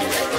Music.